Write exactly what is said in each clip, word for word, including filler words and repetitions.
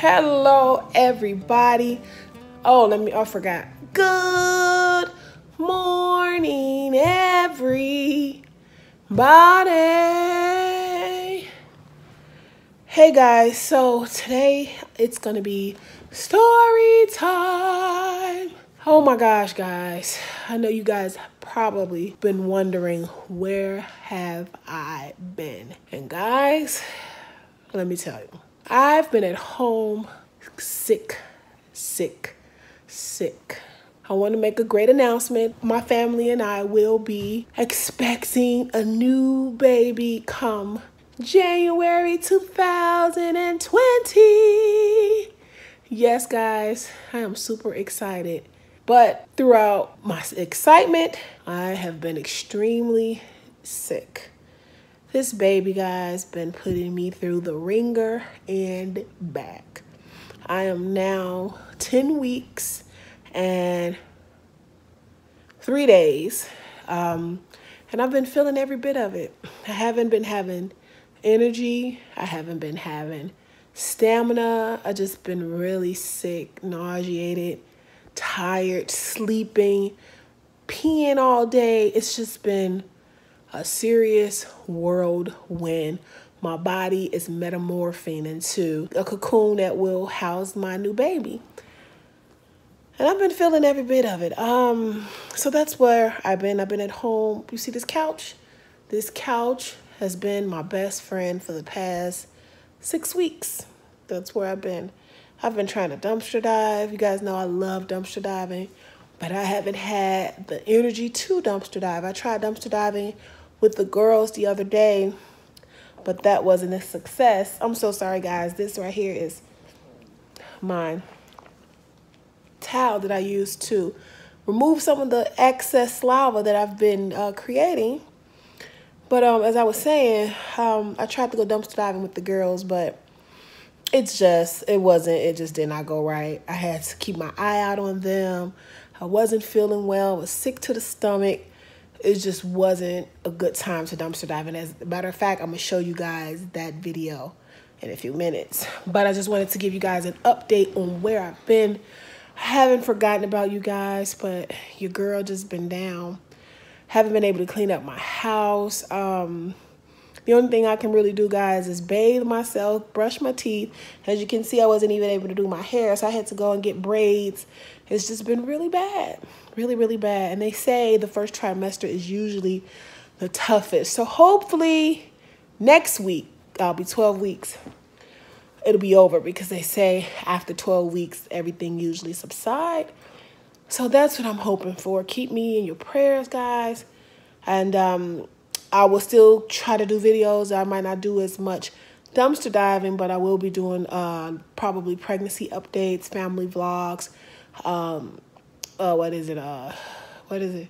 Hello everybody. Oh, let me, I forgot. Good morning everybody. Hey guys, so today it's gonna be story time. Oh my gosh guys, I know you guys probably been wondering where have I been? And guys, let me tell you, I've been at home sick, sick, sick. I want to make a great announcement. My family and I will be expecting a new baby come January two thousand twenty. Yes, guys, I am super excited. But throughout my excitement, I have been extremely sick. This baby, guys, been putting me through the ringer and back. I am now ten weeks and three days. Um, and I've been feeling every bit of it. I haven't been having energy. I haven't been having stamina. I just been really sick, nauseated, tired, sleeping, peeing all day. It's just been a serious whirlwind. My body is metamorphing into a cocoon that will house my new baby. And I've been feeling every bit of it. Um, so that's where I've been. I've been at home. You see this couch? This couch has been my best friend for the past six weeks. That's where I've been. I've been trying to dumpster dive. You guys know I love dumpster diving, but I haven't had the energy to dumpster dive. I tried dumpster diving with the girls the other day, but that wasn't a success. I'm so sorry, guys. This right here is my towel that I use to remove some of the excess lava that I've been uh, creating. But um, as I was saying, um, I tried to go dumpster diving with the girls, but it's just, it wasn't, it just did not go right. I had to keep my eye out on them. I wasn't feeling well, I was sick to the stomach. It just wasn't a good time to dumpster dive. And as a matter of fact, I'm gonna show you guys that video in a few minutes. But I just wanted to give you guys an update on where I've been. I haven't forgotten about you guys, but your girl just been down. Haven't been able to clean up my house. Um, the only thing I can really do, guys, is bathe myself, brush my teeth. As you can see, I wasn't even able to do my hair, so I had to go and get braids. It's just been really bad, really, really bad. And they say the first trimester is usually the toughest. So hopefully next week, I'll be twelve weeks. It'll be over because they say after twelve weeks, everything usually subsides. So that's what I'm hoping for. Keep me in your prayers, guys. And um, I will still try to do videos. I might not do as much dumpster diving, but I will be doing uh, probably pregnancy updates, family vlogs, um uh what is it uh what is it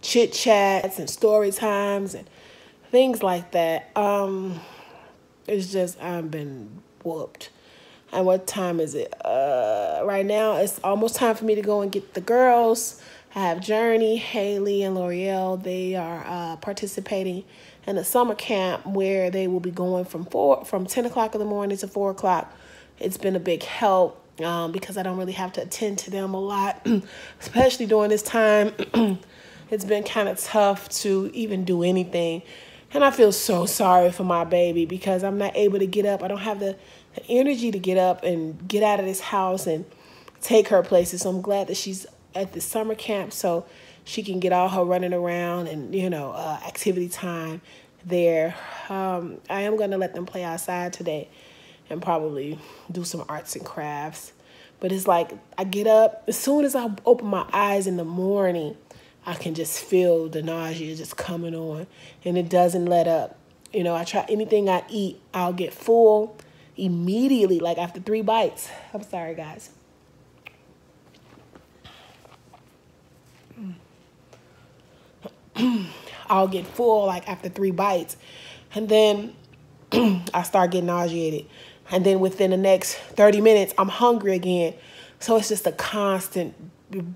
chit chats and story times and things like that. Um it's just, I've been whooped. And what time is it? Uh right now it's almost time for me to go and get the girls. I have Journey, Haley, and L'Oreal. They are uh participating in a summer camp where they will be going from four from ten o'clock in the morning to four o'clock. It's been a big help. Um, because I don't really have to attend to them a lot, especially during this time. It's been kind of tough to even do anything. And I feel so sorry for my baby because I'm not able to get up. I don't have the, the energy to get up and get out of this house and take her places. So I'm glad that she's at the summer camp so she can get all her running around and, you know, uh, activity time there. Um, I am going to let them play outside today and probably do some arts and crafts. But it's like, I get up, as soon as I open my eyes in the morning, I can just feel the nausea just coming on, and it doesn't let up. You know, I try anything I eat, I'll get full immediately, like after three bites. I'm sorry, guys. I'll get full like after three bites. And then I start getting nauseated. And then within the next thirty minutes, I'm hungry again. So it's just a constant,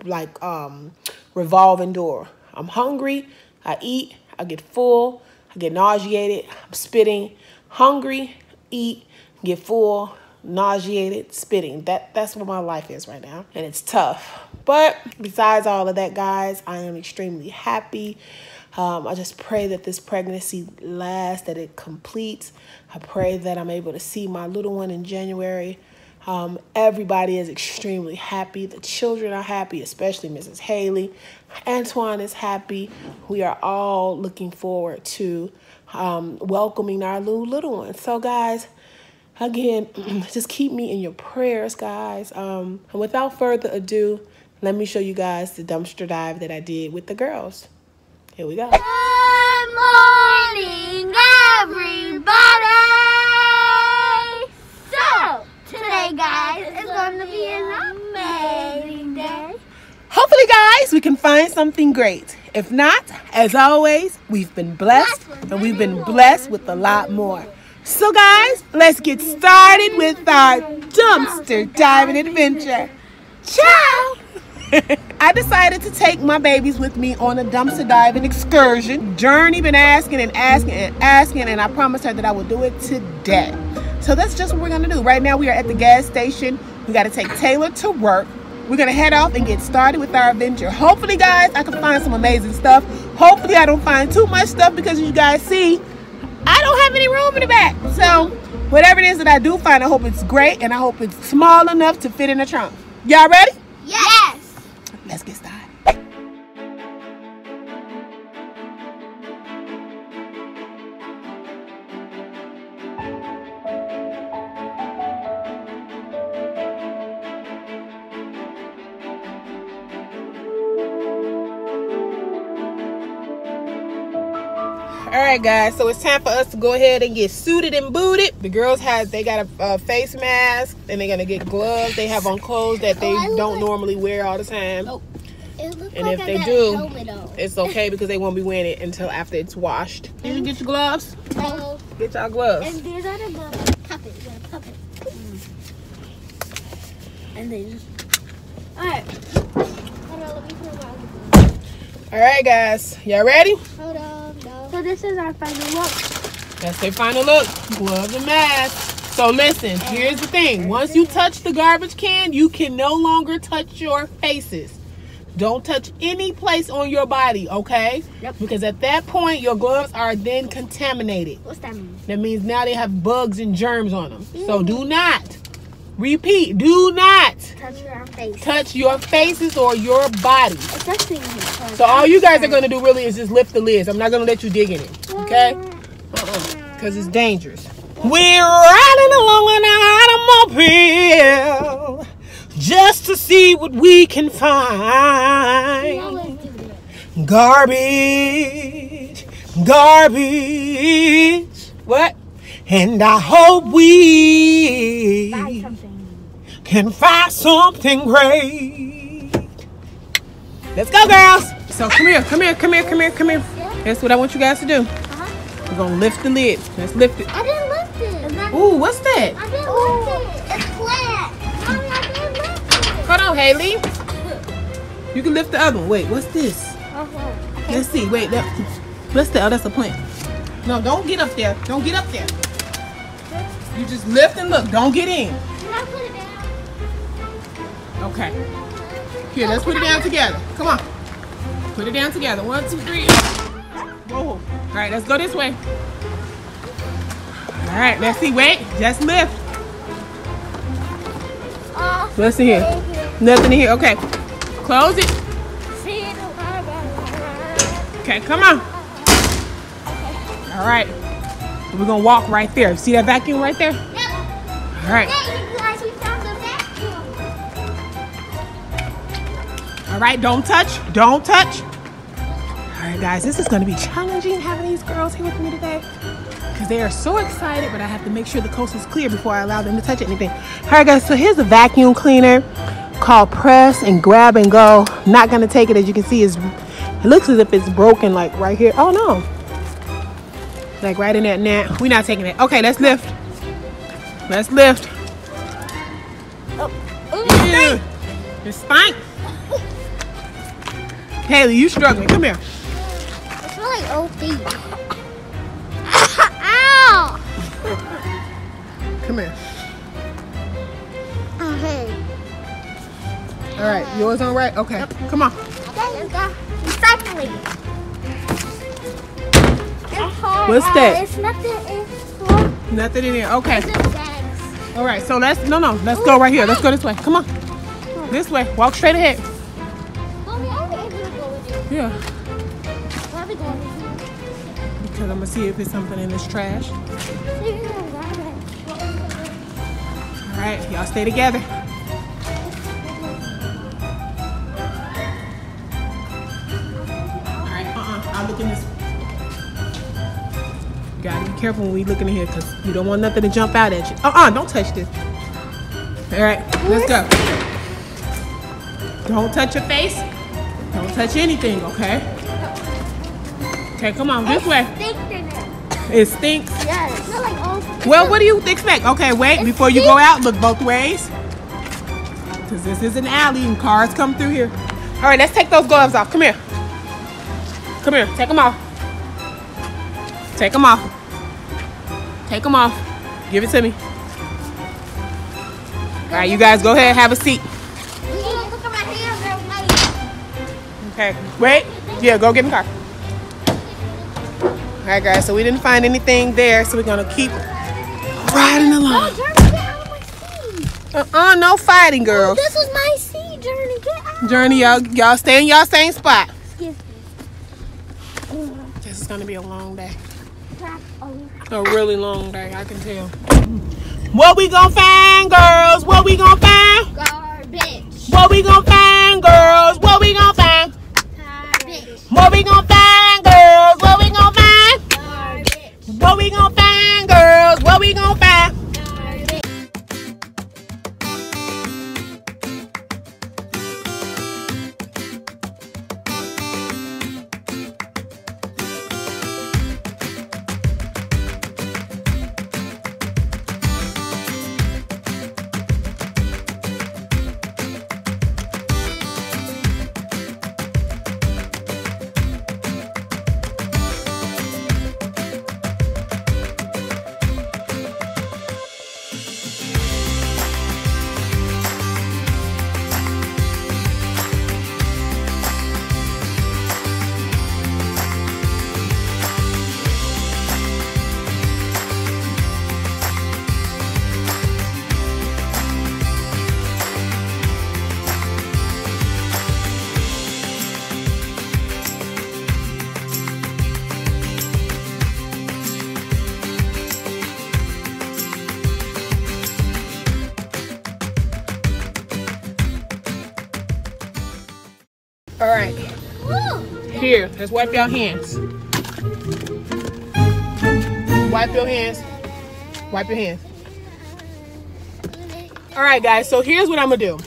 like, um, revolving door. I'm hungry, I eat, I get full, I get nauseated, I'm spitting. Hungry, eat, get full, nauseated, spitting. That that's what my life is right now, and it's tough. But besides all of that, guys, I am extremely happy. Um, I just pray that this pregnancy lasts, that it completes. I pray that I'm able to see my little one in January. Um, everybody is extremely happy. The children are happy, especially Missus Haley. Antoine is happy. We are all looking forward to um, welcoming our new little one. So, guys, again, just keep me in your prayers, guys. Um, and without further ado, let me show you guys the dumpster dive that I did with the girls. Here we go. Good morning, everybody! So, today, guys, it's going to be an amazing day. Hopefully, guys, we can find something great. If not, as always, we've been blessed, and we've been blessed with a lot more. So, guys, let's get started with our dumpster diving adventure. Ciao! I decided to take my babies with me on a dumpster diving excursion. Journey been asking and asking and asking, and I promised her that I would do it today. So that's just what we're gonna do. Right now we are at the gas station. We gotta take Taylor to work. We're gonna head off and get started with our adventure. Hopefully, guys, I can find some amazing stuff. Hopefully I don't find too much stuff, because you guys see, I don't have any room in the back. So whatever it is that I do find, I hope it's great, and I hope it's small enough to fit in the trunk. Y'all ready? Yes! Let's get started. All right, guys, so it's time for us to go ahead and get suited and booted. The girls have, they got a, a face mask, and they're gonna get gloves. They have on clothes that they oh, don't like, normally wear all the time. Nope. And like if I they do, it's okay, because they won't be wearing it until after it's washed. Did you, you get your gloves? No. Get y'all gloves. And these are the gloves. Pop it, yeah, pop it. Mm. And they just, all right. Hold on, let me put them on. All right, guys, y'all ready? Hold on. So this is our final look. That's their final look. Gloves and masks. So listen, here's the thing. Once you touch the garbage can, you can no longer touch your faces. Don't touch any place on your body, okay? Yep. Because at that point, your gloves are then contaminated. What's that mean? That means now they have bugs and germs on them. Mm. So do not, repeat, do not touch your face. Touch your faces or your body. Especially so all you guys are going to do really is just lift the lids. I'm not going to let you dig in it, okay? Uh-uh. Because it's dangerous. We're riding along an automobile just to see what we can find. Garbage, garbage. What? And I hope we can find something great. Let's go, girls. So come here, come here, come here, come here, come here. That's what I want you guys to do. Uh-huh. We're gonna lift the lid. Let's lift it. I didn't lift it. Ooh, what's that? I didn't Ooh. lift it. It's flat. Mommy, I didn't lift it. Hold on, Haley. You can lift the other one. Wait, what's this? Uh-huh. Let's see. Wait, that, what's that? Oh, that's a plant. No, don't get up there. Don't get up there. You just lift and look. Don't get in. Okay. Here, let's put it down together. Come on. Put it down together. One, two, three. Whoa. All right, let's go this way. All right, let's see. Wait, just lift. What's in here? Nothing in here. Okay. Close it. Okay, come on. All right. We're going to walk right there. See that vacuum right there? Yep. All right. Hey, you guys, we found the vacuum. All right, don't touch. Don't touch. All right, guys, this is going to be challenging having these girls here with me today, because they are so excited, but I have to make sure the coast is clear before I allow them to touch anything. All right, guys, so here's a vacuum cleaner called Press and Grab and Go. Not going to take it. As you can see, it's, it looks as if it's broken, like right here. Oh, no. Like right in that net. We're not taking it. Okay, let's lift. Let's lift. Oh, oh, your spine. Haley, you struggling. Come here. I feel like old feet. Ow! Come here. All right, yours on right? Okay, yep. Come on. There you go. Recycling. What's that? It's nothing in here. Nothing in here. Okay. All right, so let's, no, no, let's Ooh, go right here. Let's go this way. Come on. This way. Walk straight ahead. Mommy, I think we're going with you. Yeah. Why are we going with you? Because I'm going to see if there's something in this trash. All right, y'all stay together. All right, uh-uh. I'll look in this. You gotta be careful when we looking in here because you don't want nothing to jump out at you. Uh-uh, don't touch this. All right, let's go. Don't touch your face. Don't touch anything, okay? Okay, come on, this way. It stinks? Yes. Well, what do you expect? Okay, wait, before you go out, look both ways. Because this is an alley and cars come through here. All right, let's take those gloves off. Come here. Come here, take them off. Take them off. Take them off. Give it to me. All right, you guys go ahead and have a seat. Okay, wait. Yeah, go get in the car. All right, guys, so we didn't find anything there, so we're going to keep riding along. Uh-uh, no fighting, girls. Oh, this was my seat, Journey. Get out. Journey, y'all stay in y'all same spot. Excuse me. This is going to be a long day. A really long day, I can tell. What we gonna find, girls? What we gonna find? Garbage. What we gonna find, girls? What we gonna find? Garbage. What we gonna find, girls? What we gonna find? Garbage. What we gonna find, girls? What we gonna find? All right, here, let's wipe your hands. Wipe your hands. Wipe your hands. All right, guys, so here's what I'm gonna do.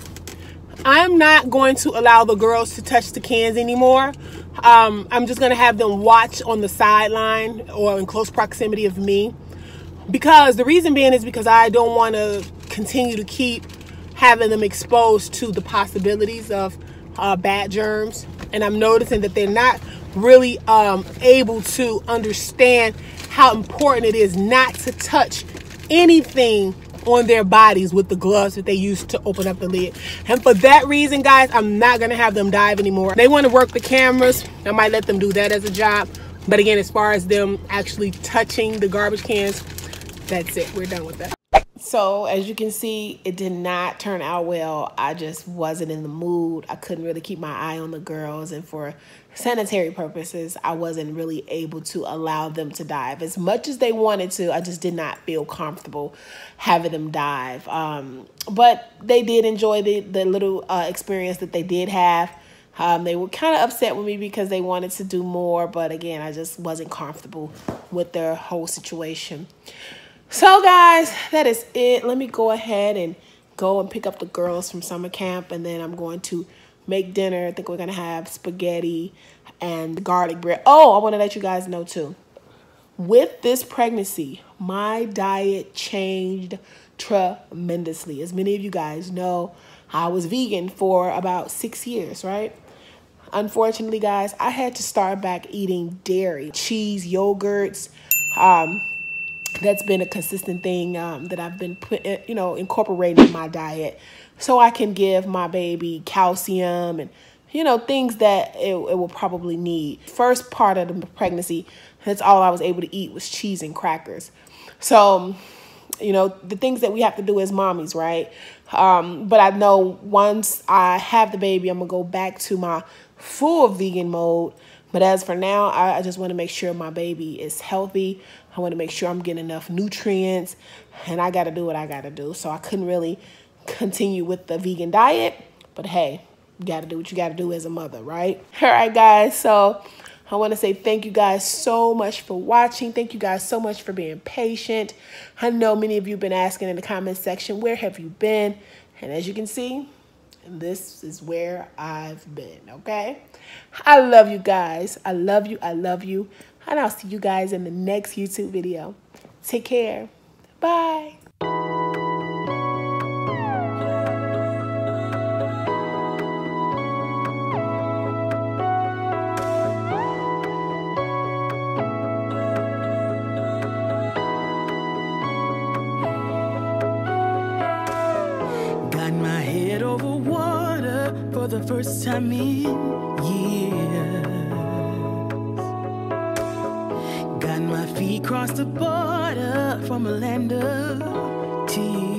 I'm not going to allow the girls to touch the cans anymore. Um, I'm just gonna have them watch on the sideline or in close proximity of me. Because the reason being is because I don't wanna continue to keep having them exposed to the possibilities of Uh, bad germs, and I'm noticing that they're not really um, able to understand how important it is not to touch anything on their bodies with the gloves that they use to open up the lid. And for that reason, guys, I'm not gonna have them dive anymore. They want to work the cameras. I might let them do that as a job, but again, as far as them actually touching the garbage cans, that's it. We're done with that. So as you can see, it did not turn out well. I just wasn't in the mood. I couldn't really keep my eye on the girls. And for sanitary purposes, I wasn't really able to allow them to dive. As much as they wanted to, I just did not feel comfortable having them dive. Um, but they did enjoy the, the little uh, experience that they did have. Um, they were kind of upset with me because they wanted to do more. But again, I just wasn't comfortable with their whole situation. So guys, that is it. Let me go ahead and go and pick up the girls from summer camp, and then I'm going to make dinner. I think we're going to have spaghetti and garlic bread. Oh, I want to let you guys know too. With this pregnancy, my diet changed tremendously. As many of you guys know, I was vegan for about six years, right? Unfortunately, guys, I had to start back eating dairy, cheese, yogurts, um... that's been a consistent thing um, that I've been put, you know, incorporating in my diet, so I can give my baby calcium and, you know, things that it, it will probably need. First part of the pregnancy, that's all I was able to eat was cheese and crackers. So, you know, the things that we have to do as mommies, right? Um, but I know once I have the baby, I'm gonna go back to my full vegan mode. But as for now, I, I just want to make sure my baby is healthy. I want to make sure I'm getting enough nutrients, and I got to do what I got to do. So I couldn't really continue with the vegan diet, but hey, you got to do what you got to do as a mother, right? All right, guys. So I want to say thank you guys so much for watching. Thank you guys so much for being patient. I know many of you have been asking in the comment section, where have you been? And as you can see, this is where I've been, okay? I love you guys. I love you. I love you. And I'll see you guys in the next YouTube video. Take care. Bye. The first time in years, got my feet crossed the border from a land of tears.